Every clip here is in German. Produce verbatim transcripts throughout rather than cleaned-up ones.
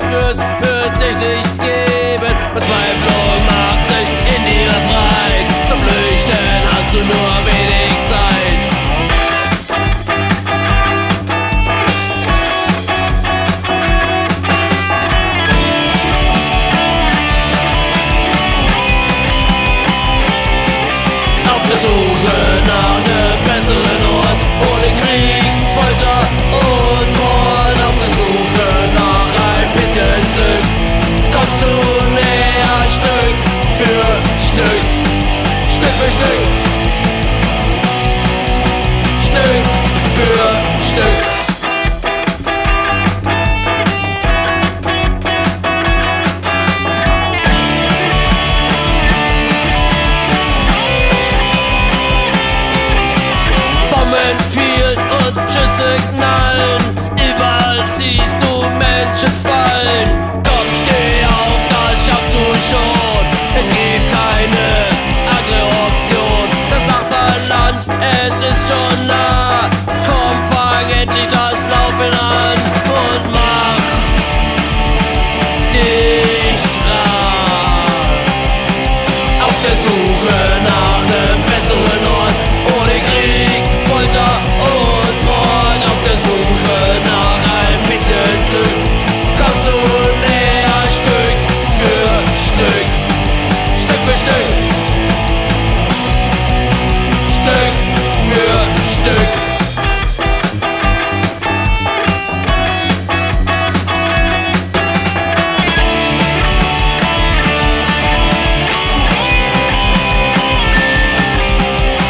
Besseres für dich nicht geben. Verzweiflung macht sich in dir breit. Zum Flüchten hast du nur wenig Zeit. Auf der Suche nach einem besseren Ort, ohne Krieg, Folter und Mord. Auf der Suche nach ein bisschen Glück, kommst du näher, Stück für Stück, Stück für Stück, Stück für Stück. Knallen. Überall siehst du Menschen fallen. Komm, steh auf, das schaffst du schon. Es gibt keine andere Option. Das Nachbarland, es ist schon nah. Komm, fang endlich das Laufen an und mach dich rar. Auf der Suche nach einem besseren Ort, ohne Krieg, Folter und Suche nach ein bisschen Glück, kommst du näher, Stück für Stück, Stück für Stück, Stück für Stück.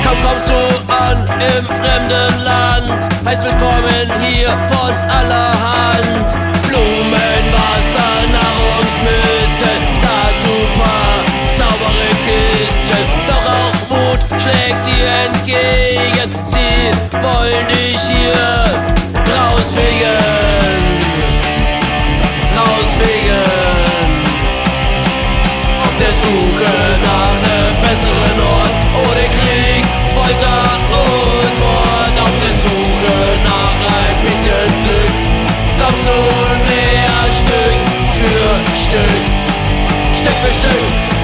Kaum kommst du an im fremden Land, heißt willkommen hier von allerhand. Blumen, Wasser, Nahrungsmittel, dazu paar saubere Kittel. Doch auch Wut schlägt dir entgegen, sie wollen dich hier rausfegen, rausfegen. Auf der Suche nach einem besseren Ort, ohne Krieg, Folter und Mord. Auf der Suche nach ein bisschen Glück, kommst du näher, Stück für Stück, Stück für Stück.